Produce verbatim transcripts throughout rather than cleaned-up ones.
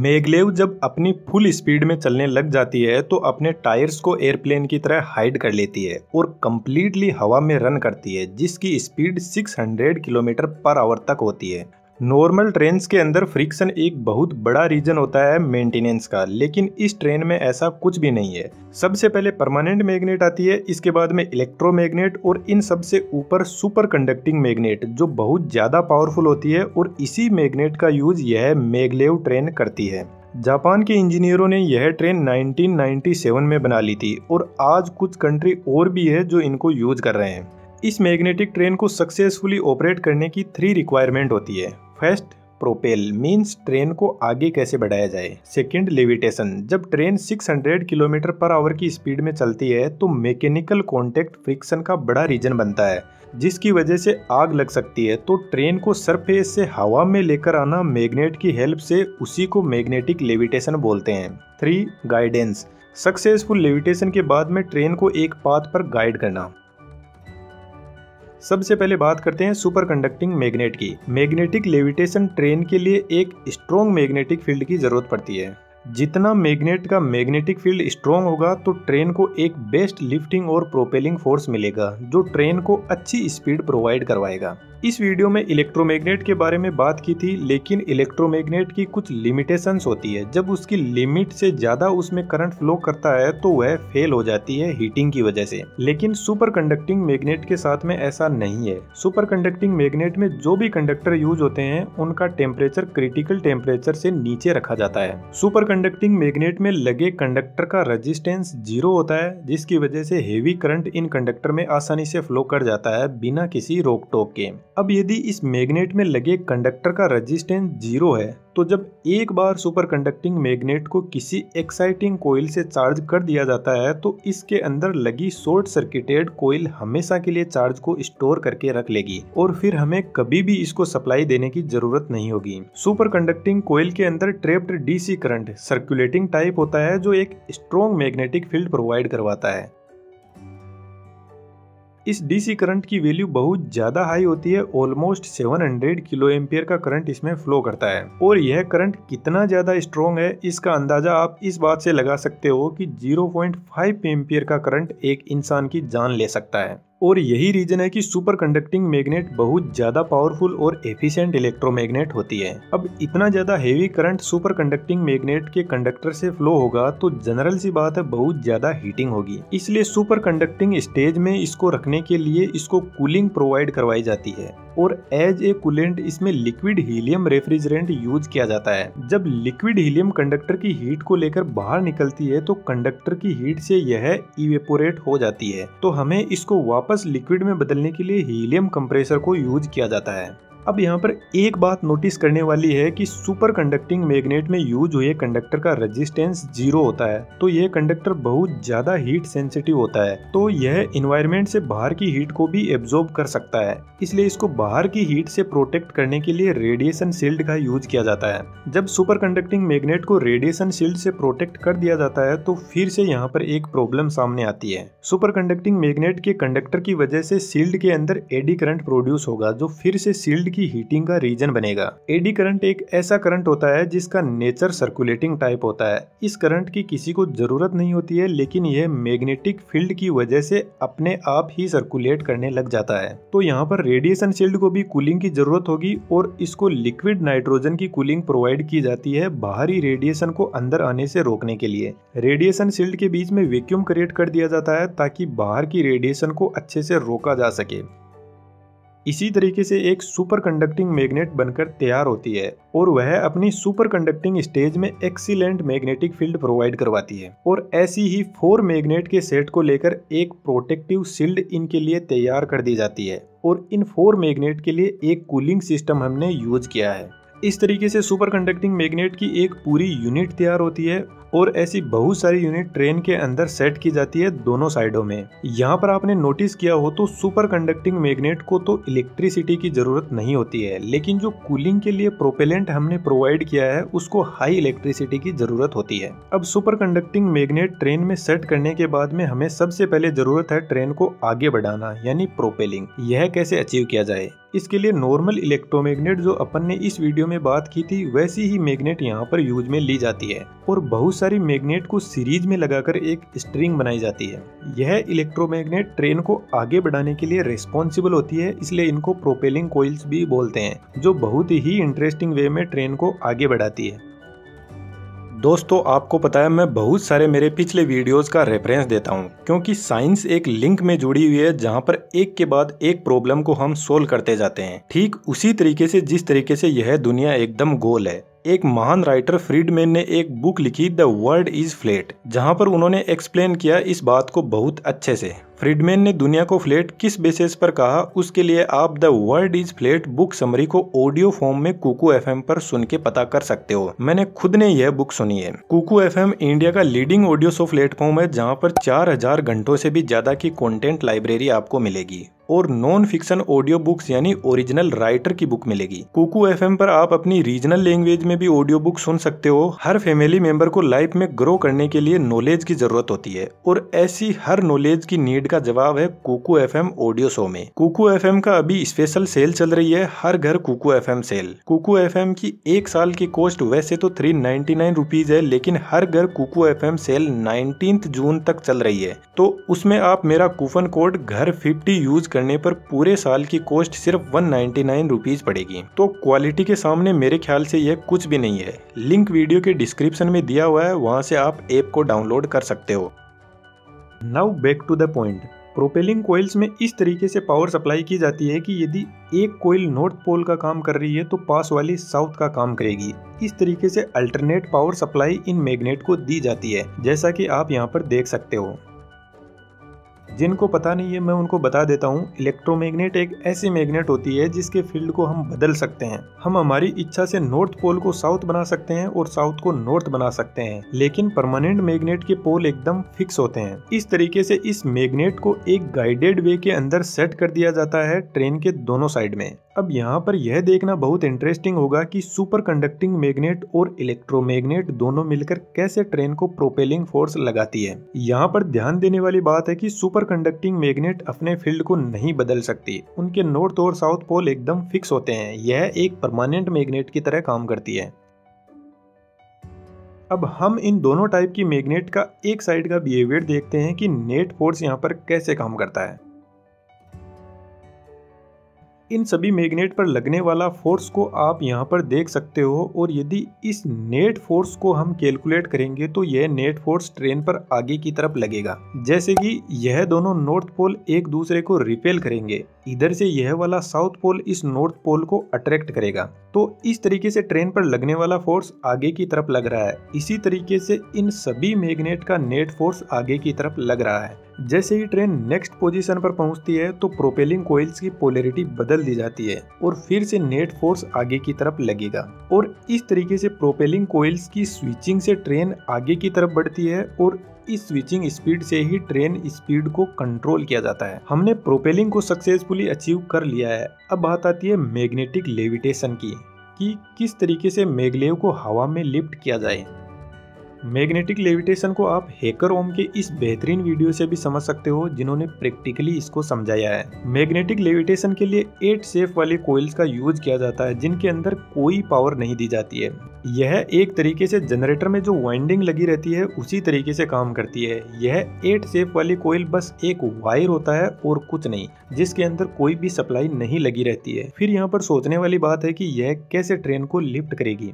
Maglev जब अपनी full speed में चलने लग जाती है तो अपने टायर्स को एयरप्लेन की तरह हाइड कर लेती है और कम्प्लीटली हवा में रन करती है, जिसकी स्पीड छह सौ किलोमीटर पर आवर तक होती है। नॉर्मल ट्रेन के अंदर फ्रिक्शन एक बहुत बड़ा रीजन होता है मेंटेनेंस का, लेकिन इस ट्रेन में ऐसा कुछ भी नहीं है। सबसे पहले परमानेंट मैग्नेट आती है, इसके बाद में इलेक्ट्रोमैग्नेट और इन सबसे ऊपर सुपर कंडक्टिंग मैग्नेट जो बहुत ज़्यादा पावरफुल होती है, और इसी मैग्नेट का यूज यह मैगलेव ट्रेन करती है। जापान के इंजीनियरों ने यह ट्रेन नाइनटीन नाइंटी सेवन में बना ली थी और आज कुछ कंट्री और भी है जो इनको यूज कर रहे हैं। इस मैग्नेटिक ट्रेन को सक्सेसफुली ऑपरेट करने की थ्री रिक्वायरमेंट होती है। फर्स्ट, प्रोपेल मीन्स ट्रेन को आगे कैसे बढ़ाया जाए। सेकंड, लेविटेशन, जब ट्रेन छह सौ किलोमीटर पर आवर की स्पीड में चलती है तो मैकेनिकल कॉन्टैक्ट फ्रिक्शन का बड़ा रीजन बनता है, जिसकी वजह से आग लग सकती है, तो ट्रेन को सरफेस से हवा में लेकर आना मैग्नेट की हेल्प से, उसी को मैग्नेटिक लेविटेशन बोलते हैं। थ्री, गाइडेंस, सक्सेसफुल लेविटेशन के बाद में ट्रेन को एक पाथ पर गाइड करना। सबसे पहले बात करते हैं सुपर कंडक्टिंग मैग्नेट की। मैग्नेटिक लेविटेशन ट्रेन के लिए एक स्ट्रॉन्ग मैग्नेटिक फील्ड की जरूरत पड़ती है। जितना मैग्नेट का मैग्नेटिक फील्ड स्ट्रॉन्ग होगा तो ट्रेन को एक बेस्ट लिफ्टिंग और प्रोपेलिंग फोर्स मिलेगा जो ट्रेन को अच्छी स्पीड प्रोवाइड करवाएगा। इस वीडियो में इलेक्ट्रोमैग्नेट के बारे में बात की थी, लेकिन इलेक्ट्रोमैग्नेट की कुछ लिमिटेशंस होती है। जब उसकी लिमिट से ज़्यादा उसमें करंट फ्लो करता है तो वह फेल हो जाती है हीटिंग की वजह से, लेकिन सुपर कंडक्टिंग मैग्नेट के साथ में ऐसा नहीं है। सुपर कंडक्टिंग मैग्नेट में जो भी कंडक्टर यूज होते हैं उनका टेम्परेचर क्रिटिकल टेम्परेचर से नीचे रखा जाता है। सुपर कंडक्टिंग मैग्नेट में लगे कंडक्टर का रेजिस्टेंस जीरो होता है, जिसकी वजह से हेवी करंट इन कंडक्टर में आसानी से फ्लो कर जाता है बिना किसी रोक टोक के। अब यदि इस मैग्नेट में लगे कंडक्टर का रेजिस्टेंस जीरो है तो जब एक बार सुपर कंडक्टिंग मैग्नेट को किसी एक्साइटिंग कोयल से चार्ज कर दिया जाता है तो इसके अंदर लगी शॉर्ट सर्किटेड कोयल हमेशा के लिए चार्ज को स्टोर करके रख लेगी और फिर हमें कभी भी इसको सप्लाई देने की जरूरत नहीं होगी। सुपर कंडक्टिंग कोयल के अंदर trapped DC current circulating type होता है जो एक स्ट्रॉन्ग मैग्नेटिक फील्ड प्रोवाइड करवाता है। इस डीसी करंट की वैल्यू बहुत ज़्यादा हाई होती है, ऑलमोस्ट सात सौ किलो एम्पियर का करंट इसमें फ्लो करता है, और यह करंट कितना ज़्यादा स्ट्रॉन्ग है इसका अंदाज़ा आप इस बात से लगा सकते हो कि ज़ीरो पॉइंट फाइव एम्पियर का करंट एक इंसान की जान ले सकता है। और यही रीजन है कि सुपर कंडक्टिंग मैग्नेट बहुत ज़्यादा पावरफुल और एफिशिएंट इलेक्ट्रोमैग्नेट होती है। अब इतना ज़्यादा heavy current super conducting magnet के कंडक्टर से फ्लो होगा तो जनरल सी बात है बहुत ज़्यादा हीटिंग होगी, इसलिए सुपर कंडक्टिंग स्टेज में इसको रखने के लिए इसको कूलिंग प्रोवाइड करवाई जाती है, और एज ए कूलेंट इसमें लिक्विड हीलियम रेफ्रिजरेंट यूज किया जाता है। जब लिक्विड हीलियम कंडक्टर की हीट को लेकर बाहर निकलती है तो कंडक्टर की हीट से यह इवेपोरेट हो जाती है, तो हमें इसको वापस लिक्विड में बदलने के लिए हीलियम कंप्रेसर को यूज किया जाता है। अब यहाँ पर एक बात नोटिस करने वाली है कि सुपर कंडक्टिंग मैग्नेट में यूज हुए कंडक्टर का रेजिस्टेंस जीरो होता है, तो यह कंडक्टर बहुत ज़्यादा हीट सेंसिटिव होता है, तो यह इन्वायरमेंट से बाहर की हीट को भी एब्जॉर्ब कर सकता है, इसलिए इसको बाहर की हीट से प्रोटेक्ट करने के लिए रेडिएशन शील्ड का यूज किया जाता है। जब सुपर कंडक्टिंग मैग्नेट को रेडिएशन शील्ड से प्रोटेक्ट कर दिया जाता है तो फिर से यहाँ पर एक प्रॉब्लम सामने आती है। सुपर कंडक्टिंग मैग्नेट के कंडक्टर की वजह से शील्ड के अंदर एडी करंट प्रोड्यूस होगा जो फिर से शील्ड की हीटिंग का रीजन बनेगा। एडी करंट एक ऐसा करंट होता है जिसका नेचर सर्कुलेटिंग टाइप होता है। इस करंट की किसी को जरूरत नहीं होती है, लेकिन यह मैग्नेटिक फील्ड की वजह से अपने आप ही सर्कुलेट करने लग जाता है, तो यहाँ पर रेडिएशन शील्ड को भी कूलिंग की जरूरत होगी और इसको लिक्विड नाइट्रोजन की कूलिंग प्रोवाइड की जाती है बाहरी रेडिएशन को अंदर आने से रोकने के लिए। रेडिएशन शील्ड के बीच में वैक्यूम क्रिएट कर दिया जाता है ताकि बाहर की रेडिएशन को अच्छे से रोका जा सके। इसी तरीके से एक सुपर कंडक्टिंग मैग्नेट बनकर तैयार होती है और वह अपनी सुपर कंडक्टिंग स्टेज में एक्सीलेंट मैग्नेटिक फील्ड प्रोवाइड करवाती है, और ऐसी ही फोर मैग्नेट के सेट को लेकर एक प्रोटेक्टिव शील्ड इनके लिए तैयार कर दी जाती है, और इन फोर मैग्नेट के लिए एक कूलिंग सिस्टम हमने यूज किया है। इस तरीके से सुपर कंडक्टिंग मैग्नेट की एक पूरी यूनिट तैयार होती है, और ऐसी बहुत सारी यूनिट ट्रेन के अंदर सेट की जाती है दोनों साइडों में। यहाँ पर आपने नोटिस किया हो तो सुपर कंडक्टिंग मैग्नेट को तो इलेक्ट्रिसिटी की जरूरत नहीं होती है, लेकिन जो कूलिंग के लिए प्रोपेलेंट हमने प्रोवाइड किया है उसको हाई इलेक्ट्रिसिटी की जरूरत होती है। अब सुपर कंडक्टिंग मैग्नेट ट्रेन में सेट करने के बाद में हमें सबसे पहले जरूरत है ट्रेन को आगे बढ़ाना यानी प्रोपेलिंग। यह कैसे अचीव किया जाए, इसके लिए नॉर्मल इलेक्ट्रोमैग्नेट जो अपन ने इस वीडियो में बात की थी वैसी ही मैग्नेट यहाँ पर यूज में ली जाती है और बहुत सारी मैग्नेट को सीरीज में लगाकर एक स्ट्रिंग बनाई जाती है। यह इलेक्ट्रोमैग्नेट ट्रेन को आगे बढ़ाने के लिए रिस्पॉन्सिबल होती है, इसलिए इनको प्रोपेलिंग कॉइल्स भी बोलते हैं, जो बहुत ही इंटरेस्टिंग वे में ट्रेन को आगे बढ़ाती है। दोस्तों आपको पता है मैं बहुत सारे मेरे पिछले वीडियोस का रेफरेंस देता हूं, क्योंकि साइंस एक लिंक में जुड़ी हुई है जहां पर एक के बाद एक प्रॉब्लम को हम सोल्व करते जाते हैं, ठीक उसी तरीके से जिस तरीके से यह दुनिया एकदम गोल है। एक महान राइटर फ्रीडमैन ने एक बुक लिखी द वर्ल्ड इज फ्लैट, जहां पर उन्होंने एक्सप्लेन किया इस बात को बहुत अच्छे से। फ्रीडमैन ने दुनिया को फ्लैट किस बेसिस पर कहा, उसके लिए आप the world is flat book summary को ऑडियो फॉर्म में कुकू एफएम पर सुन के पता कर सकते हो। मैंने खुद ने यह बुक सुनी है। कुकू एफएम इंडिया का लीडिंग ऑडियो शो प्लेटफॉर्म है जहां पर चार हज़ार घंटों से भी ज्यादा की कंटेंट लाइब्रेरी आपको मिलेगी और नॉन फिक्शन ऑडियो बुक्स यानी ओरिजिनल राइटर की बुक मिलेगी। कुकू एफएम पर आप अपनी रीजनल लैंग्वेज में भी ऑडियो बुक सुन सकते हो। हर फैमिली मेंबर को लाइफ में ग्रो करने के लिए नॉलेज की जरूरत होती है और ऐसी हर नॉलेज की नीड का जवाब है कुकू एफएम ऑडियो शो में। कुकू एफएम का अभी स्पेशल सेल चल रही है, हर घर Kuku FM sale. Kuku FM की एक साल की कॉस्ट वैसे तो थ्री नाइन्टी नाइन रुपीज है, लेकिन हर घर Kuku FM sale nineteenth June तक चल रही है, तो उसमें आप मेरा कूपन कोड घर फिफ्टी यूज करने पर पूरे साल की कॉस्ट सिर्फ वन नाइन्टी नाइन रुपीज पड़ेगी। तो क्वालिटी के सामने मेरे ख्याल से यह कुछ भी नहीं है। लिंक वीडियो के डिस्क्रिप्शन में दिया हुआ है, वहाँ से आप ऐप को डाउनलोड कर सकते हो। Now back to the point, propelling coils में इस तरीके से पावर सप्लाई की जाती है कि यदि एक कोयल नॉर्थ पोल का काम कर रही है तो पास वाली साउथ का काम करेगी। इस तरीके से अल्टरनेट पावर सप्लाई इन मैग्नेट को दी जाती है, जैसा कि आप यहाँ पर देख सकते हो। जिनको पता नहीं है मैं उनको बता देता हूँ, इलेक्ट्रोमैग्नेट एक ऐसी मैग्नेट होती है जिसके फील्ड को हम बदल सकते हैं। हम हमारी इच्छा से नॉर्थ पोल को साउथ बना सकते हैं और साउथ को नॉर्थ बना सकते हैं, लेकिन परमानेंट मैग्नेट के पोल एकदम फिक्स होते हैं। इस तरीके से इस मैग्नेट को एक गाइडेड वे के अंदर सेट कर दिया जाता है ट्रेन के दोनों साइड में। अब यहाँ पर यह देखना बहुत इंटरेस्टिंग होगा कि सुपर कंडक्टिंग मैग्नेट और इलेक्ट्रोमैग्नेट दोनों मिलकर कैसे ट्रेन को प्रोपेलिंग फोर्स लगाती है। यहाँ पर ध्यान देने वाली बात है कि सुपर कंडक्टिंग मैग्नेट अपने फील्ड को नहीं बदल सकती, उनके नॉर्थ और साउथ पोल एकदम फिक्स होते हैं। यह एक परमानेंट मैग्नेट की तरह काम करती है। अब हम इन दोनों टाइप की मैग्नेट का एक साइड का बिहेवियर देखते हैं कि नेट फोर्स यहाँ पर कैसे काम करता है। इन सभी मैग्नेट पर लगने वाला फोर्स को आप यहाँ पर देख सकते हो और यदि इस नेट फोर्स को हम कैलकुलेट करेंगे तो यह नेट फोर्स ट्रेन पर आगे की तरफ लगेगा। जैसे कि यह दोनों नॉर्थ पोल एक दूसरे को रिपेल करेंगे, इधर से यह वाला साउथ पोल इस नॉर्थ पोल को अट्रैक्ट करेगा, तो इस तरीके से ट्रेन पर लगने वाला फोर्स आगे की तरफ लग रहा है। इसी तरीके से इन सभी मैग्नेट का नेट फोर्स आगे की तरफ लग रहा है। जैसे ही ट्रेन नेक्स्ट पोजीशन पर पहुंचती है तो प्रोपेलिंग कोयल्स की पोलैरिटी बदल दी जाती है और फिर से नेट फोर्स आगे की तरफ लगेगा और इस तरीके से प्रोपेलिंग कोयल्स की स्विचिंग से ट्रेन आगे की तरफ बढ़ती है और इस स्विचिंग स्पीड से ही ट्रेन स्पीड को कंट्रोल किया जाता है। हमने प्रोपेलिंग को सक्सेसफुली अचीव कर लिया है। अब बात आती है मैग्नेटिक लेविटेशन की कि किस तरीके से मैगलेव को हवा में लिफ्ट किया जाए। मैग्नेटिक लेविटेशन को आप हैकर होम के इस बेहतरीन वीडियो से भी समझ सकते हो, जिन्होंने प्रैक्टिकली इसको समझाया है। मैग्नेटिक लेविटेशन के लिए एट सेफ वाले कोयल्स का यूज किया जाता है, जिनके अंदर कोई पावर नहीं दी जाती है। यह एक तरीके से जनरेटर में जो वाइंडिंग लगी रहती है उसी तरीके से काम करती है। यह एट सेफ वाली कोयल बस एक वायर होता है और कुछ नहीं, जिसके अंदर कोई भी सप्लाई नहीं लगी रहती है। फिर यहाँ पर सोचने वाली बात है कि यह कैसे ट्रेन को लिफ्ट करेगी।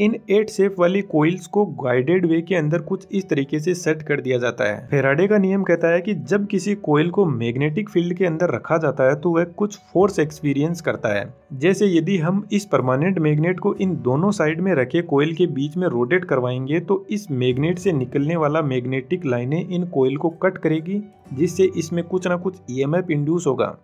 इन एट शेप वाली कोयल्स को गाइडेड वे के अंदर कुछ इस तरीके से सेट कर दिया जाता है। फेराडे का नियम कहता है कि जब किसी कोयल को मैग्नेटिक फील्ड के अंदर रखा जाता है तो वह कुछ फोर्स एक्सपीरियंस करता है। जैसे यदि हम इस परमानेंट मैग्नेट को इन दोनों साइड में रखे कोयल के बीच में रोटेट करवाएंगे तो इस मैग्नेट से निकलने वाला मैग्नेटिक लाइनें इन कोयल को कट करेगी, जिससे इसमें कुछ ना कुछ ई एम एफ इंड्यूस होगा।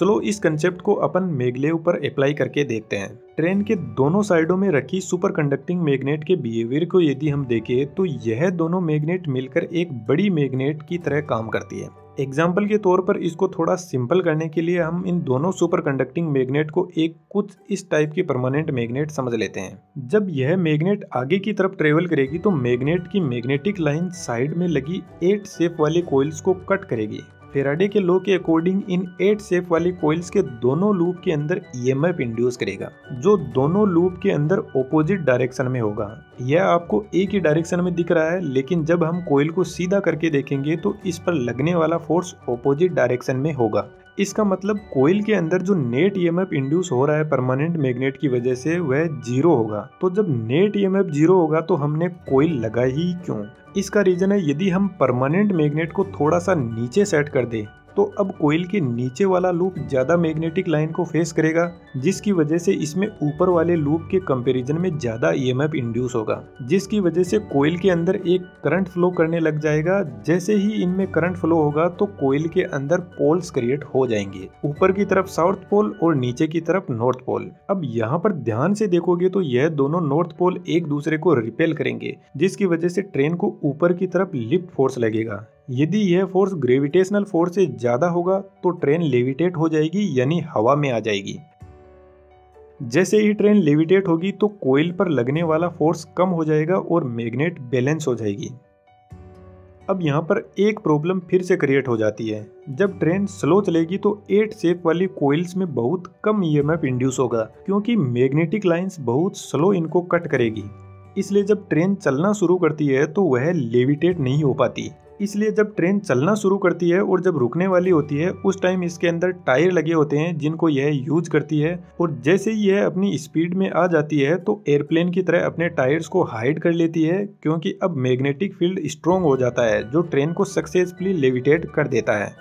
चलो इस कंसेप्ट को अपन मैगलेव पर अप्लाई करके देखते हैं। ट्रेन के दोनों साइडों में रखी सुपर कंडक्टिंग मैग्नेट के बिहेवियर को यदि हम देखें तो यह दोनों मैग्नेट मिलकर एक बड़ी मैग्नेट की तरह काम करती है। एग्जाम्पल के तौर पर इसको थोड़ा सिंपल करने के लिए हम इन दोनों सुपर कंडक्टिंग मैग्नेट को एक कुछ इस टाइप की परमानेंट मैग्नेट समझ लेते हैं। जब यह मैग्नेट आगे की तरफ ट्रेवल करेगी तो मैग्नेट की मैग्नेटिक लाइन साइड में लगी एट शेप वाले कोयल्स को कट करेगी। फेराडे के लॉ के अकॉर्डिंग इन एट शेप वाली कॉइल्स के दोनों लूप के अंदर ईएमएफ इंड्यूस करेगा, जो दोनों लूप के अंदर ऑपोजिट डायरेक्शन में होगा। यह आपको एक ही डायरेक्शन में दिख रहा है, लेकिन जब हम कॉइल को सीधा करके देखेंगे तो इस पर लगने वाला फोर्स ऑपोजिट डायरेक्शन में होगा। इसका मतलब कॉइल के अंदर जो नेट ईएमएफ इंड्यूस हो रहा है परमानेंट मैग्नेट की वजह से, वह जीरो होगा। तो जब नेट ईएमएफ जीरो होगा तो हमने कॉइल लगा ही क्यों? इसका रीजन है, यदि हम परमानेंट मैग्नेट को थोड़ा सा नीचे सेट कर दें तो अब कॉइल के नीचे वाला लूप ज़्यादा मैग्नेटिक लाइन को फेस करेगा, जिसकी वजह से इसमें ऊपर वाले लूप के कंपैरिजन में ज़्यादा ईएमएफ इंड्यूस होगा, जिसकी वजह से कॉइल के अंदर एक करंट फ्लो करने लग जाएगा। जैसे ही इनमें करंट फ्लो होगा तो कॉइल के अंदर पोल्स क्रिएट हो जाएंगे, ऊपर की तरफ साउथ पोल और नीचे की तरफ नॉर्थ पोल। अब यहाँ पर ध्यान से देखोगे तो यह दोनों नॉर्थ पोल एक दूसरे को रिपेल करेंगे, जिसकी वजह से ट्रेन को ऊपर की तरफ लिफ्ट फोर्स लगेगा। यदि यह फोर्स ग्रेविटेशनल फोर्स से ज़्यादा होगा तो ट्रेन लेविटेट हो जाएगी, यानी हवा में आ जाएगी। जैसे ही ट्रेन लेविटेट होगी तो कॉइल पर लगने वाला फोर्स कम हो जाएगा और मैग्नेट बैलेंस हो जाएगी। अब यहाँ पर एक प्रॉब्लम फिर से क्रिएट हो जाती है। जब ट्रेन स्लो चलेगी तो एट शेप वाली कॉइल्स में बहुत कम ईएमएफ इंड्यूस होगा, क्योंकि मैग्नेटिक लाइंस बहुत स्लो इनको कट करेगी। इसलिए जब ट्रेन चलना शुरू करती है तो वह लेविटेट नहीं हो पाती। इसलिए जब ट्रेन चलना शुरू करती है और जब रुकने वाली होती है, उस टाइम इसके अंदर टायर लगे होते हैं जिनको यह यूज करती है, और जैसे ही यह अपनी स्पीड में आ जाती है तो एयरप्लेन की तरह अपने टायर्स को हाइड कर लेती है, क्योंकि अब मैग्नेटिक फील्ड स्ट्रॉन्ग हो जाता है जो ट्रेन को सक्सेसफुली लेविटेट कर देता है।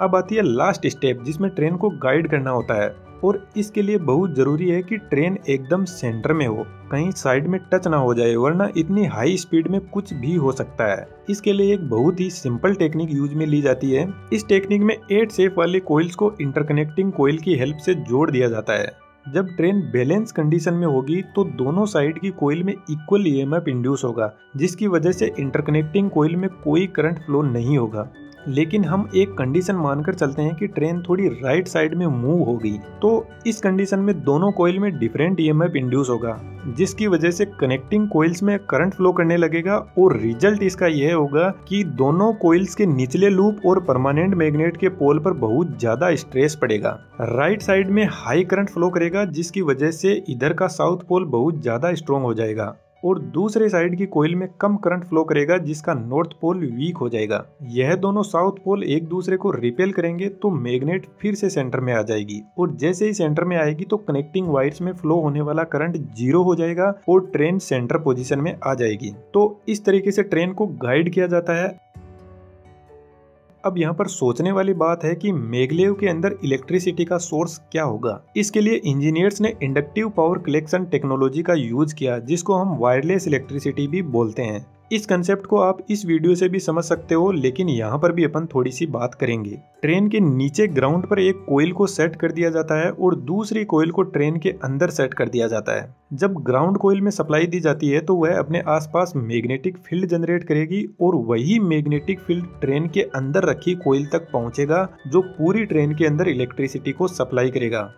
अब आती है लास्ट स्टेप, जिसमें ट्रेन को गाइड करना होता है, और इसके लिए बहुत ज़रूरी है कि ट्रेन एकदम सेंटर में हो, कहीं साइड में टच ना हो जाए, वरना इतनी हाई स्पीड में कुछ भी हो सकता है। इसके लिए एक बहुत ही सिंपल टेक्निक यूज में ली जाती है। इस टेक्निक में एट शेप वाले कॉइल्स को इंटरकनेक्टिंग कॉइल की हेल्प से जोड़ दिया जाता है। जब ट्रेन बैलेंस कंडीशन में होगी तो दोनों साइड की कॉइल में इक्वल ईएमएफ इंड्यूस होगा, जिसकी वजह से इंटरकनेक्टिंग कॉइल में कोई करंट फ्लो नहीं होगा। लेकिन हम एक कंडीशन मानकर चलते हैं कि ट्रेन थोड़ी राइट साइड में मूव होगी, तो इस कंडीशन में दोनों कॉइल में डिफरेंट ईएमएफ इंड्यूस होगा, जिसकी वजह से कनेक्टिंग कॉइल्स में करंट फ्लो करने लगेगा, और रिजल्ट इसका यह होगा कि दोनों कॉइल्स के निचले लूप और परमानेंट मैग्नेट के पोल पर बहुत ज्यादा स्ट्रेस पड़ेगा। राइट साइड में हाई करंट फ्लो करेगा, जिसकी वजह से इधर का साउथ पोल बहुत ज्यादा स्ट्रॉन्ग हो जाएगा, और दूसरे साइड की कॉइल में कम करंट फ्लो करेगा, जिसका नॉर्थ पोल वीक हो जाएगा। यह दोनों साउथ पोल एक दूसरे को रिपेल करेंगे तो मैग्नेट फिर से सेंटर में आ जाएगी, और जैसे ही सेंटर में आएगी तो कनेक्टिंग वायर्स में फ्लो होने वाला करंट जीरो हो जाएगा और ट्रेन सेंटर पोजीशन में आ जाएगी। तो इस तरीके से ट्रेन को गाइड किया जाता है। अब यहाँ पर सोचने वाली बात है कि मैगलेव के अंदर इलेक्ट्रिसिटी का सोर्स क्या होगा। इसके लिए इंजीनियर्स ने इंडक्टिव पावर कलेक्शन टेक्नोलॉजी का यूज किया, जिसको हम वायरलेस इलेक्ट्रिसिटी भी बोलते हैं। इस कंसेप्ट को आप इस वीडियो से भी समझ सकते हो, लेकिन यहाँ पर भी अपन थोड़ी सी बात करेंगे। ट्रेन के नीचे ग्राउंड पर एक कॉइल को सेट कर दिया जाता है और दूसरी कॉइल को ट्रेन के अंदर सेट कर दिया जाता है। जब ग्राउंड कॉइल में सप्लाई दी जाती है तो वह अपने आसपास मैग्नेटिक फील्ड जनरेट करेगी, और वही मैग्नेटिक फील्ड ट्रेन के अंदर रखी कॉइल तक पहुँचेगा, जो पूरी ट्रेन के अंदर इलेक्ट्रिसिटी को सप्लाई करेगा।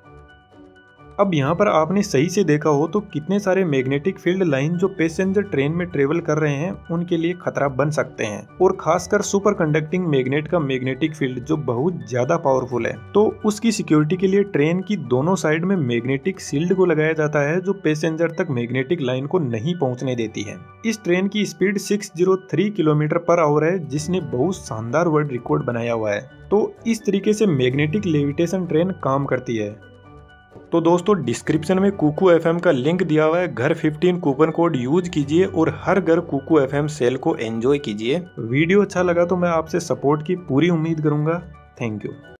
अब यहाँ पर आपने सही से देखा हो तो कितने सारे मैग्नेटिक फील्ड लाइन जो पैसेंजर ट्रेन में ट्रेवल कर रहे हैं उनके लिए खतरा बन सकते हैं, और खासकर सुपर कंडक्टिंग मैग्नेट का मैग्नेटिक फील्ड जो बहुत ज्यादा पावरफुल है, तो उसकी सिक्योरिटी के लिए ट्रेन की दोनों साइड में मैग्नेटिक शील्ड को लगाया जाता है, जो पैसेंजर तक मैग्नेटिक लाइन को नहीं पहुँचने देती है। इस ट्रेन की speed six zero three kilometre per hour है, जिसने बहुत शानदार वर्ल्ड रिकॉर्ड बनाया हुआ है। तो इस तरीके से मैग्नेटिक लेविटेशन ट्रेन काम करती है। तो दोस्तों, डिस्क्रिप्शन में कुकू एफएम का लिंक दिया हुआ है। घर पंद्रह कूपन कोड यूज कीजिए और हर घर कुकू एफएम सेल को एंजॉय कीजिए। वीडियो अच्छा लगा तो मैं आपसे सपोर्ट की पूरी उम्मीद करूंगा। Thank you.